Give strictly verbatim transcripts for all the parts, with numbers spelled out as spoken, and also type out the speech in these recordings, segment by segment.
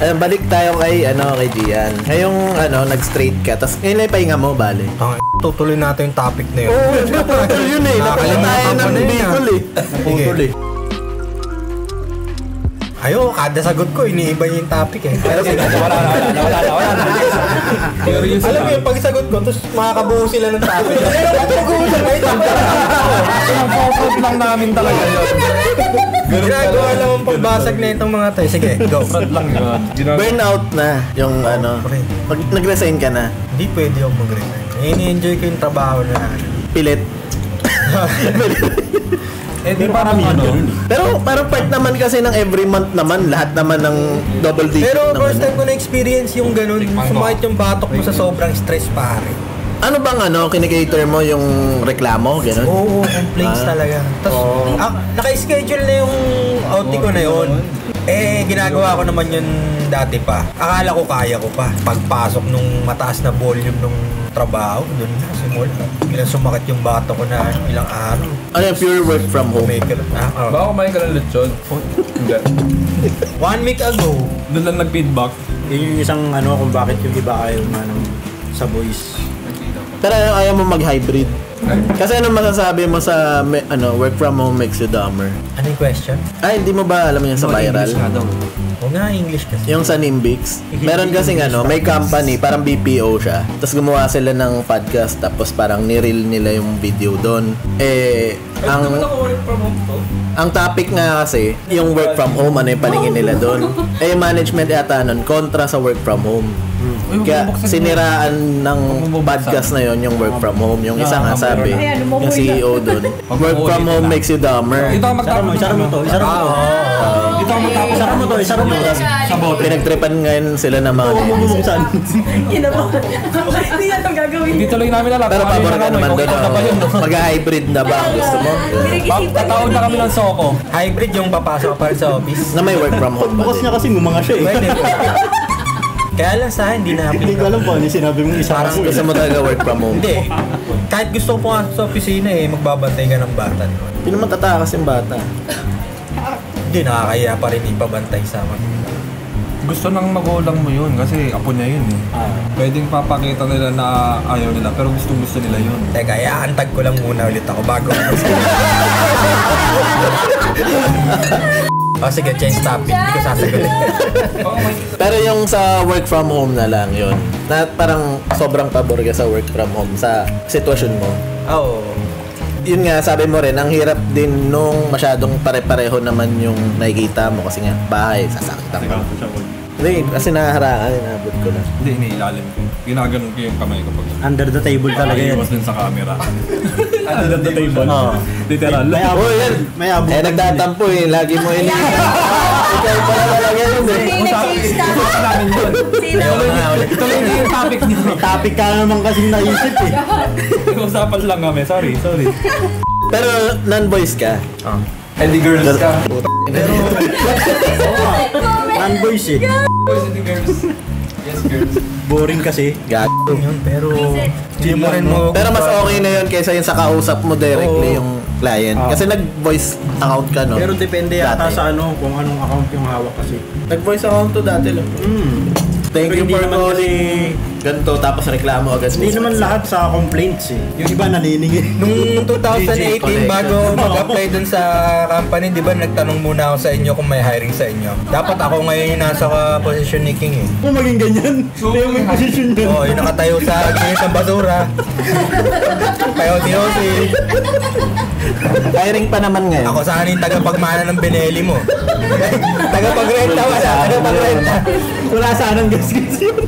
Ayan, balik tayo kay, ano, kay Gian. Ngayong, ano, nag-straight ka. Tapos, ngayon na ipahinga mo, bale. Ang tutuloy natin yung topic na yun. Oo, naputol yun eh. Naputol tayo ng vehicle eh. Naputol eh. Ayaw, kada sagot ko, iniiba yung topic eh. Wala, wala, wala, wala, wala. Alam mo yung pagsagot ko, tapos makakabuo sila ng topic. Pero, pag-uusap kayo, pag-uusap lang namin talaga yun. Ginagawa lang ang pagbasag na itong mga tayo. Sige, go. Burnout na yung ano. Pag nag-resign ka na. Hindi pwede ako mag-resign. Ini-enjoy ko yung trabaho na. Pilit. Eh di parang ano. Pero parang part naman kasi ng every month naman. Lahat naman ng double digit. Pero first time ko na-experience yung ganun. Sumakit yung batok mo sa sobrang stress pare. Ano bang ano, kinikater mo yung reklamo, gano'n? Oo, complaints talaga. Tapos, naka-schedule na yung outing ko na yun. Eh, ginagawa ko naman yun dati pa. Akala ko kaya ko pa. Pagpasok nung mataas na volume nung trabaho, dun na, simula. Bilang sumakit yung bato ko na ilang araw. Ano yung pure work from home? Baka kumain ka ng lechon. One week ago, dun lang nag-feedback. Yun yung isang ano kung bakit yung iba ayaw man sa voice. Pero ayaw mo mag-hybrid. Kasi anong masasabi mo sa ano, work from home makes you dumber? Ano yung question? Ay, hindi mo ba alam yun sa viral? O nga, English kasi. Yung sa Nimbix. Meron kasing ano, may company, parang B P O siya. Tapos gumawa sila ng podcast, tapos parang nireel nila yung video doon. Eh, ang... Ang topic nga kasi, yung work from home, ano yung paningin nila doon. Eh, management yata nun, kontra sa work from home. Kaya siniraan ng podcast na yon yung work from home. Yung isang nga sabi, yung C E O dun, work from home makes you dumber. Dito ako magtapos. Isara mo to. Isara mo to. Dito ako magtapos. Isara mo to. Isara mo to. Pinagtripan ngayon sila ng mga bubuksan. Yun na po. Hindi yan ang gagawin. Hindi tuloy namin alam. Pero pabor ka naman doon. Mag-hybrid na ba ang gusto mo? Tataon na kami ng soko. Hybrid yung papasok pa rin sa office. Na may work from home. Bukas niya kasi ngumanga siya eh. Kaya lang sa akin, hindi na happy. Hindi ko alam po, hindi sinabi mong isa ko. Gusto mo talaga work from home. Hindi. Kahit gusto ko nga sa opisina eh, magbabantay ka ng bata. Hindi naman tatakas yung bata. Hindi, nakakaya pa rin ipabantay sa akin. Gusto nang magulang mo yun kasi apo niya yun eh. Pwedeng papakita nila na ayaw nila pero gusto gusto nila yun. Teka, iaantag ko lang muna ulit ako bago. O sige, change topic. Hindi ko sasagutin. Pero yung sa work from home na lang yun, na parang sobrang pabor ka sa work from home sa sitwasyon mo. Oo. Oh. Yun nga, sabi mo rin, ang hirap din nung masyadong pare-pareho naman yung nakikita mo. Kasi nga, bahay, sasakitan ko. Hindi, kasi nahaharaan, inabot ko na. Hindi, iniilalim ko. Ginaganon ko yung kamay ko. Under the table talaga yun. Iwas din sa camera. Under the table? Oo. Literal. May abot yun. May abot. Eh, nagtatampo eh. Lagi mo yun. Ikaw pala talaga yun eh. Hindi, nag-change topic. Ito namin yun. Sino? Ito lang yung topic nyo. Topic ka naman kasing naisip eh. Usapan lang kami. Sorry, sorry. Pero non-voice ka. Oo. And the girls ka. Pero... non-boys eh. Boys and girls. Yes, girls. Boring kasi. Gato yun, pero... Gym mo rin mo. Pero mas okay na yun kaysa yun sa kausap mo directly yung client. Kasi nag-voice account ka, no? Pero depende yata sa ano, kung anong account yung hawak kasi. Nag-voice account to dati lang. Thank you for calling. Ganto, tapos reklamo agad. Hindi naman lahat sa complaints eh. Yung iba naniningin. Nung twenty eighteen, bago mag-apply dun sa company, di ba nagtanong muna ako sa inyo kung may hiring sa inyo. Dapat ako ngayon yung nasa position ni King eh. Kung maging ganyan, yung may position yun. Oo, yung nakatayo sa kinis ng basura. Payo-tiyosi. Hiring pa naman ngayon. Ako saan yung tagapagmana ng Benelli mo. Tagapagrenta, wala. Tagapagrenta. Wala saan ang gas-gas yun.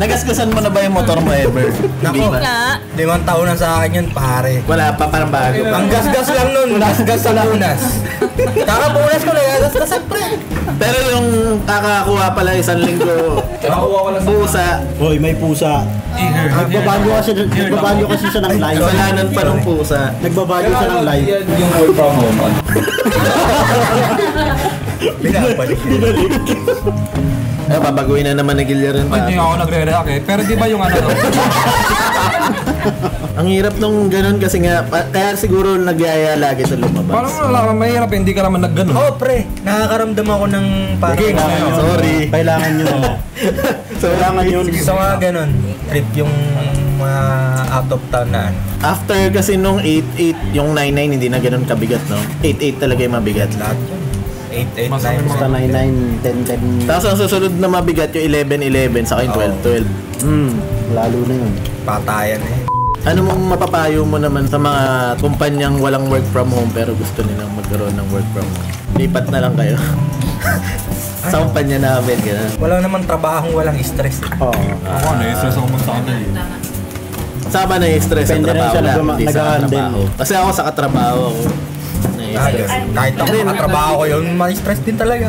Nagasgasan mo na ba yung motor mo ever? Naku, limang taon na sa akin yun, pare. Wala pa, parang bago. Ang gasgas lang nun, gasgas sa lunas. Kakapunas ko na, gasgasan pre. Pero yung kakakuha pala isang linggo, pusa. Hoy, may pusa. Nagbabago kasi siya ng live. Kasalanan pa ng pusa. Nagbabago siya ng live. Yung work from home. Binabalik. Binabalik. Babaguhin na naman na gilya rin. Hindi ako nagre-react eh. Pero di ba yung ano? Ang hirap nung ganun kasi nga, kaya siguro nagyaya lagi ito lumabas. Parang wala, mahirap, hindi ka naman nagganon. Oo, oh, pre, nakakaramdam ako ng parang... Okay, na, na, sorry. Kailangan nyo. So, kailangan yun. Sa mga ganun, trip yung mga out of town na ano. After kasi nung eight eight, yung nine nine hindi na ganun kabigat, no? eight eight talaga yung mabigat lahat. eight eight, nine nine, ten ten. Tapos ang susunod na mabigat yung eleven eleven, saka yung twelve twelve. Hmm, lalo na yun. Patayan eh. Ano mong mapapayo mo naman sa mga kumpanyang walang work from home pero gusto nilang magkaroon ng work from home? Lipat na lang kayo. Sa kumpanya namin, gano'n. Wala naman trabahong walang stress. Oo. Ako ano, stress ako magsakanay eh. Sama na yung stress sa trabaho namin, hindi sa katrabaho. Kasi ako sa katrabaho ako. Kahit ako sa katrabaho ko yun, may stress din talaga.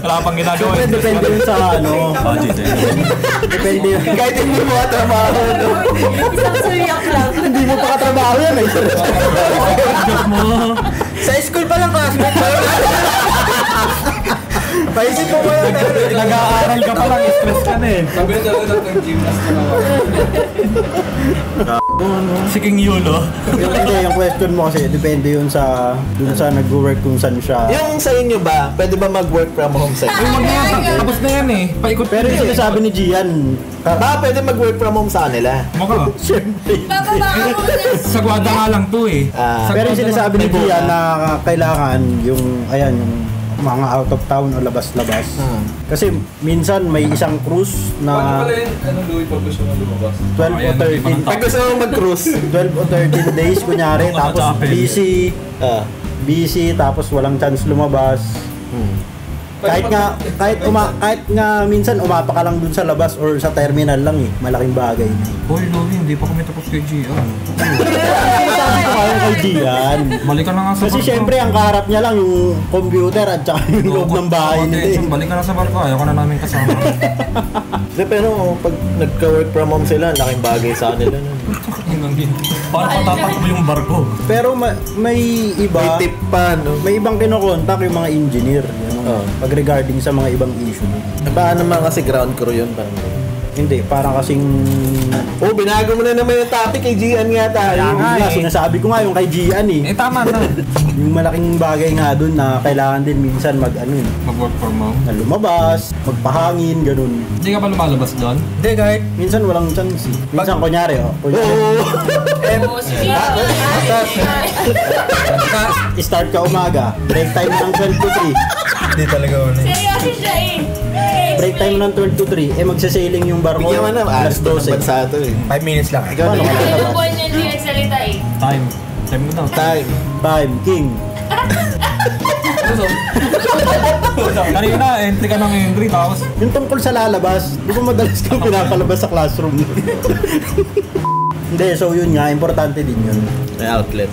Wala pang ginagawa. Siyempre, depende yun sa ano. Depende yun. Kahit hindi mo katrabaho. Isang suyak lang. Hindi mo pa katrabaho yan. Sa school pa lang kasi. Paisip mo mo yun. Nag-aaral ka pa lang, stress ka na eh. Sabi na talaga ng gymnast na naman. Siking yun, no? Depende yung question mo kasi, depende yun sa dun sa nag-work kung saan siya. Yung sa inyo ba, pwede ba mag-work from home sa inyo? Tapos na yan eh, paikot. Pero yung sinasabi ni Gian, ba pwede mag-work from home sa nila? Maka? Siyempre. Sagwada nga lang to eh. Pero yung sinasabi ni Gian na kailangan yung, ayan, yung mga out of town o labas-labas. Kasi minsan may isang cruise na... Paano pala yun? Anong Louis pag gusto nang lumabas? twelve o thirteen. Pag gusto nang mag-cruise? twelve o thirteen days kunyari. Tapos busy. Busy. Tapos walang chance lumabas. Kahit nga, kahit uma, kahit nga minsan umapa ka lang dun sa labas or sa terminal lang eh. Malaking bagay. Hoy, Louie, hindi pa kami tapos kay Gian. Sabi ko kaya kay Gian. Balik ka na nga sa barko. Kasi syempre, ang kaharap niya lang yung computer at saka yung loob ng bahay nila. Balik ka na sa barko, ayaw ka na namin kasama. Pero pag nagka-work from home sila, laking bagay sa nila. Para patatak mo yung barko. Pero may iba, may tip pa, no? May ibang kinokontak yung mga engineer. Pag regarding sa mga ibang issue. Paano naman kasi ground crew yun? Parang hindi, parang kasing... Oh, binago mo na naman yung topic kay Gian nga tayo. Yung nga, sinasabi ko nga yung kay Gian eh. Eh, tama na. Yung malaking bagay nga dun na kailangan din minsan mag ano yun. Mag-work from home? Na lumabas, magpahangin, ganun. Hindi ka pa lumalabas doon? Hindi kahit. Minsan walang chance eh. Minsan kunyari oh. Oo! Start ka umaga. Break time ng twelve to three. Hindi talaga ako na. Seryoso siya eh. Break time ng twelve to three. Eh magsasailing yung barko. Bigyan mo na. Alas twelve. five minutes lang. Ikaw na. Ito po niya hindi nagsalita eh. Time. Time mo na. Time. Time. King. Kanina na. Entry ka ng entry. Tapos. Yung tungkol sa lalabas. Di ba madalas kang pinapalabas sa classroom? Hindi. So yun nga. Importante din yun. May outlet.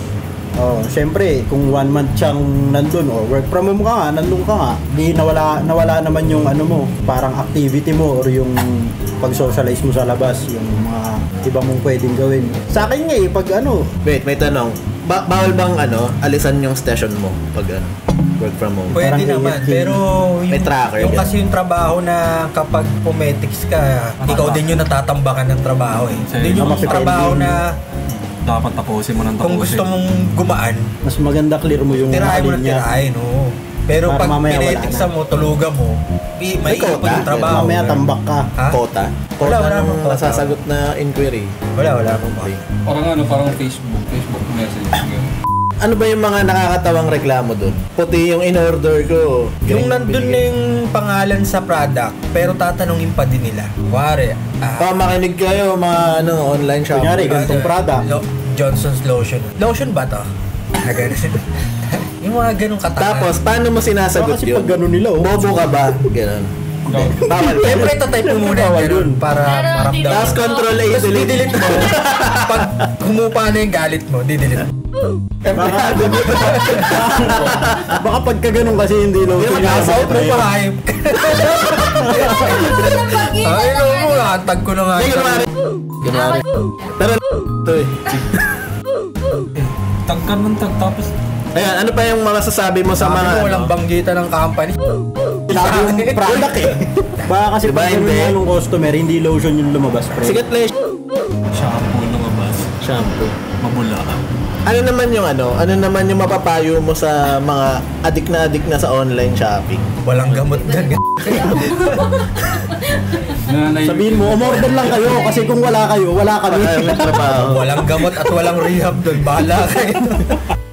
Oh, siyempre, kung one month siyang nandun o work from home ka nga, nandun ka nga, di nawala, nawala naman yung ano mo, parang activity mo or yung pag-socialize mo sa labas, yung mga iba mong pwedeng gawin. Sa akin nga eh, pag ano... Wait, may tanong. Ba bawal bang ano, alisan yung station mo pag ano, work from home? Pwede parang naman, pero yung, may tracker, yung kasi yung trabaho na kapag pumetics ka, ah, ikaw din yung natatambakan ng trabaho eh. Hindi yung trabaho na... dapat tapusin mo nang tapusin. Kung gusto mong gumaan, mas maganda clear mo yung tirahin mo ng tirahin, oo. Pero pag pinetiksa mo, tulugan mo, may kapag trabaho. Mamaya tambak ka. Kota? Kota ng masasagot na inquiry. Wala, wala akong ba. Parang ano, parang Facebook. Facebook message. Ano ba yung mga nakakatawang reklamo doon? Puti yung in-order ko. Yung nandun na yung pangalan sa product, pero tatanungin pa din nila. Kuwari, ah... makinig kayo mga ano, online shop. Kunyari, ganitong product. Johnson's lotion. Lotion ba to? Yung mga ganong katangan. Tapos, paano mo sinasagot yun? Kasi pag ganun nila, oh. Bobo ka ba? Ganon. Bawal. Siyempre, tatype mo muna. Bawal dun. Para maramdaman. Tapos, control A, delete. Delete mo. Pag humupa na yung galit mo, di-delete mo. Empleyado dito. Baka pagka ganun kasi hindi lang pinag-out mo pa hype. Ay, no mo nga. Tag ko na nga. Ganari. Tara to eh. Tag ka ng tag tapos. Ayan, ano pa yung mga sasabi mo sa mga... Sabi mo walang banggita ng company. Sabi yung product eh. Baka kasi pag ganun nga yung customer, hindi lotion yung lumabas. Sigat na yung shampoo lumabas. Shampoo. Mamula. Ano naman yung ano? Ano naman yung mapapayo mo sa mga adik na adik na sa online shopping? Walang gamot dyan. Sabihin mo, umorder lang kayo kasi kung wala kayo, wala kami. Walang gamot at walang rehab doon. Bahala kayo.